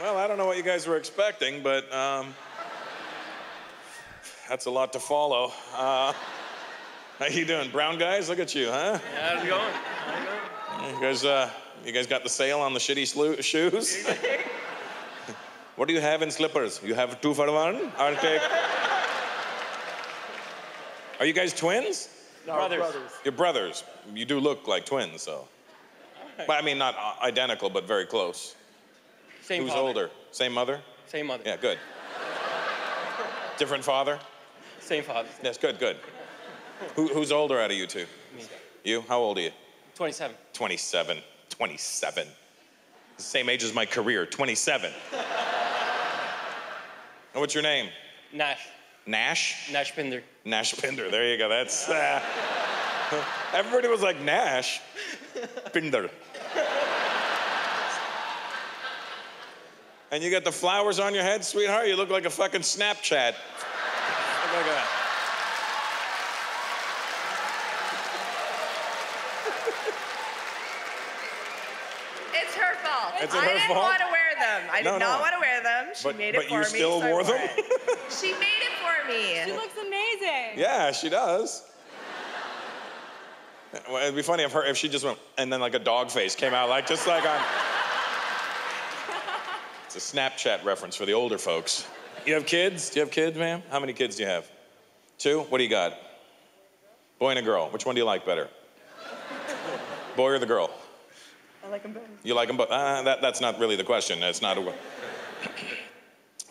Well, I don't know what you guys were expecting, but that's a lot to follow. How you doing, brown guys? Look at you, huh? Yeah, how's it going? How's it going? You guys got the sale on the shitty shoes? What do you have in slippers? You have 2 for 1? I'll take... Are you guys twins? No, brothers. You're brothers. You do look like twins, so. Right. But I mean, not identical, but very close. Same Who's father. Older? Same mother? Same mother. Yeah, good. Different father? Same father. Yes, good, good. Who's older out of you two? Me. You? How old are you? 27. 27. 27. The same age as my career, 27. And what's your name? Nash. Nash? Nash Pinder. Nash Pinder, there you go, that's... everybody was like, Nash Pinder. And you got the flowers on your head, sweetheart? You look like a fucking Snapchat. Look like that. It's her fault. It's her fault? I didn't want to wear them. I did not want to wear them. She made it for me. But you still wore them? She made it for me. She looks amazing. Yeah, she does. Well, it'd be funny if she just went, and then like a dog face came out, like just like on... It's a Snapchat reference for the older folks. You have kids? Do you have kids, ma'am? How many kids do you have? 2? What do you got? Boy and a girl. Which one do you like better? Boy or the girl? I like them both. You like them both? That's not really the question. That's not a...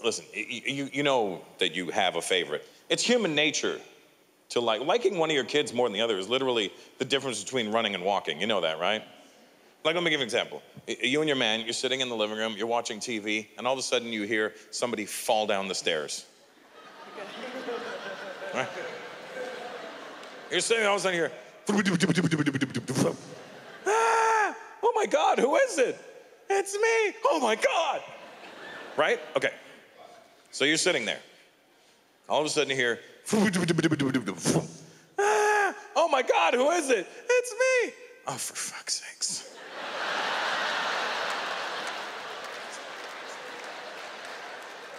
Listen, you know that you have a favorite. It's human nature to like... Liking one of your kids more than the other is literally the difference between running and walking. You know that, right? Like, let me give you an example. You and your man, you're sitting in the living room, you're watching TV, and all of a sudden you hear somebody fall down the stairs. Right? You're sitting, all of a sudden you hear... Ah! Oh my God, who is it? It's me! Oh my God! Right? Okay. So you're sitting there. All of a sudden you hear... Ah! Oh my God, who is it? It's me! Oh, for fuck's sakes.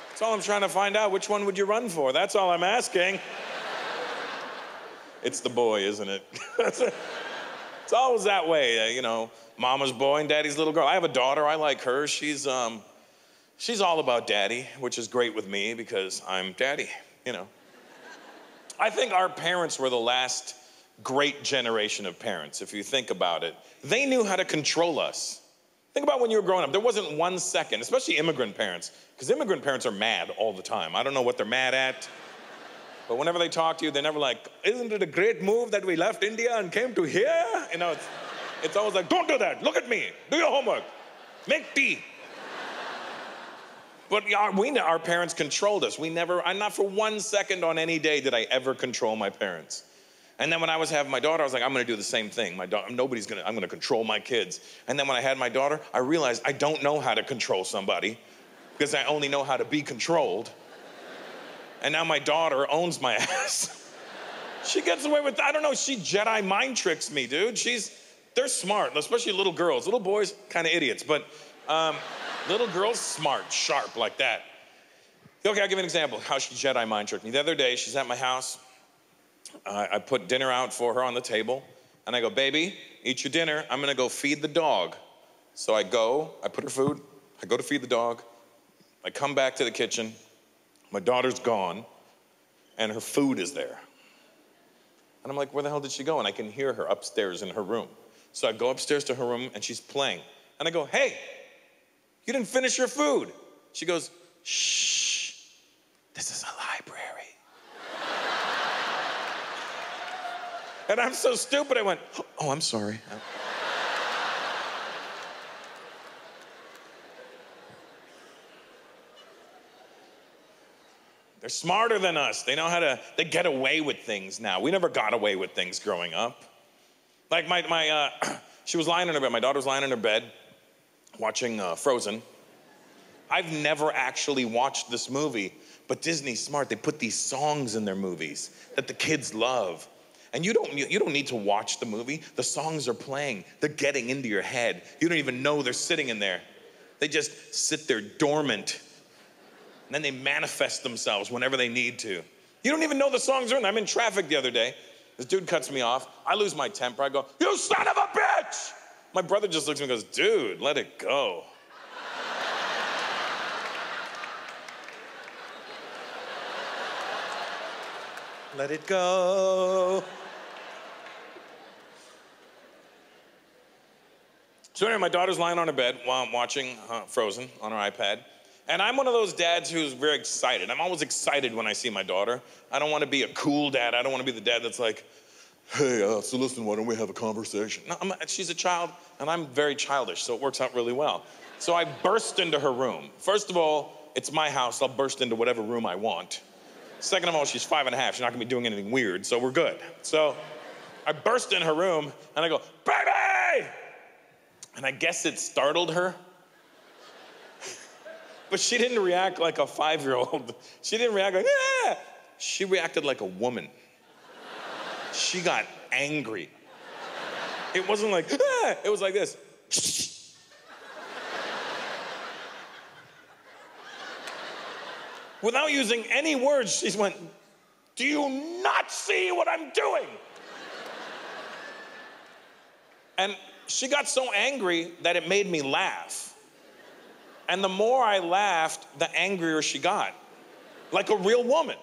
That's all I'm trying to find out. Which one would you run for? That's all I'm asking. It's the boy, isn't it? It's always that way, you know. Mama's boy and daddy's little girl. I have a daughter. I like her. She's all about daddy, which is great with me because I'm daddy, you know. I think our parents were the last great generation of parents, if you think about it. They knew how to control us. Think about when you were growing up. There wasn't one second, especially immigrant parents, because immigrant parents are mad all the time. I don't know what they're mad at, but whenever they talk to you, they're never like, isn't it a great move that we left India and came to here? You know, it's always like, don't do that. Look at me. Do your homework. Make tea. But our parents controlled us. Not for one second on any day did I ever control my parents. And then when I was having my daughter, I was like, I'm gonna do the same thing. I'm gonna control my kids. And then when I had my daughter, I realized I don't know how to control somebody because I only know how to be controlled. And now my daughter owns my ass. She gets away with, I don't know, she Jedi mind tricks me, dude. They're smart, especially little girls. Little boys, kind of idiots, but little girls, smart, sharp like that. Okay, I'll give you an example how she Jedi mind tricked me. The other day, she's at my house. I put dinner out for her on the table, and I go, baby, eat your dinner. I'm gonna go feed the dog. So I go, I put her food, I go to feed the dog, I come back to the kitchen, my daughter's gone, and her food is there. And I'm like, where the hell did she go? And I can hear her upstairs in her room. So I go upstairs to her room, and she's playing. And I go, hey, you didn't finish your food. She goes, shh, this is a library. And I'm so stupid, I went, oh, I'm sorry. They're smarter than us. They know how to, they get away with things now. We never got away with things growing up. Like she was lying in her bed, my daughter was lying in her bed, watching Frozen. I've never actually watched this movie, but Disney's smart. They put these songs in their movies that the kids love. And you don't need to watch the movie. The songs are playing. They're getting into your head. You don't even know they're sitting in there. They just sit there dormant. And then they manifest themselves whenever they need to. You don't even know the songs are in. I'm in traffic the other day. This dude cuts me off. I lose my temper. I go, "You son of a bitch!" My brother just looks at me and goes, "Dude, let it go." Let it go. So anyway, my daughter's lying on her bed while I'm watching Frozen on her iPad. And I'm one of those dads who's very excited. I'm always excited when I see my daughter. I don't want to be a cool dad. I don't want to be the dad that's like, "Hey, so listen, why don't we have a conversation?" No, she's a child, and I'm very childish, so it works out really well. So I burst into her room. First of all, it's my house. I'll burst into whatever room I want. Second of all, she's 5 and a half. She's not gonna be doing anything weird, so we're good. So I burst in her room and I go, "Baby!" And I guess it startled her. But she didn't react like a 5-year-old. She didn't react like, "Yeah!" She reacted like a woman. She got angry. It wasn't like, "Ah!" It was like this. Without using any words, she went, "Do you not see what I'm doing?" And she got so angry that it made me laugh. And the more I laughed, the angrier she got. Like a real woman.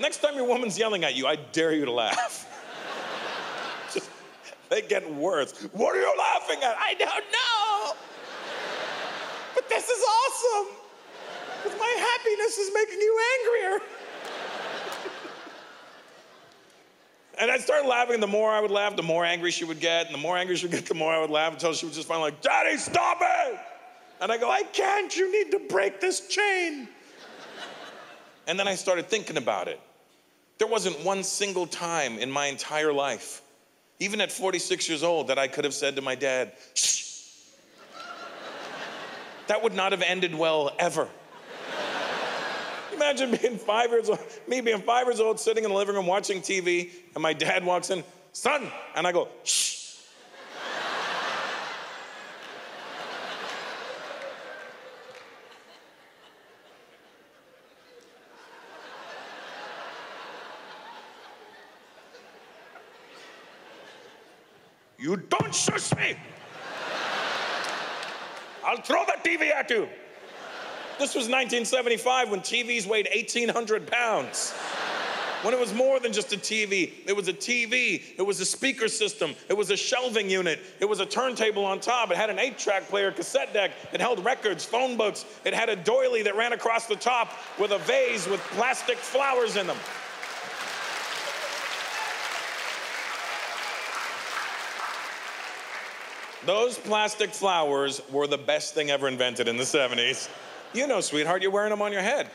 Next time your woman's yelling at you, I dare you to laugh. Just, they get worse. "What are you laughing at?" "I don't know. But this is awesome. My happiness is making you angrier." And I started laughing, and the more I would laugh, the more angry she would get, and the more angry she would get, the more I would laugh, until she was just finally like, "Daddy, stop it!" And I go, "I can't, you need to break this chain." And then I started thinking about it. There wasn't one single time in my entire life, even at 46 years old, that I could have said to my dad, "Shh." That would not have ended well ever. Imagine being 5 years old, me being 5 years old, sitting in the living room watching TV, and my dad walks in, "Son," and I go, "Shh." "You don't shush me. I'll throw the TV at you." This was 1975 when TVs weighed 1,800 pounds. When it was more than just a TV. It was a TV, it was a speaker system, it was a shelving unit, it was a turntable on top, it had an 8-track player, cassette deck, it held records, phone books, it had a doily that ran across the top with a vase with plastic flowers in them. Those plastic flowers were the best thing ever invented in the 70s. You know, sweetheart, you're wearing them on your head.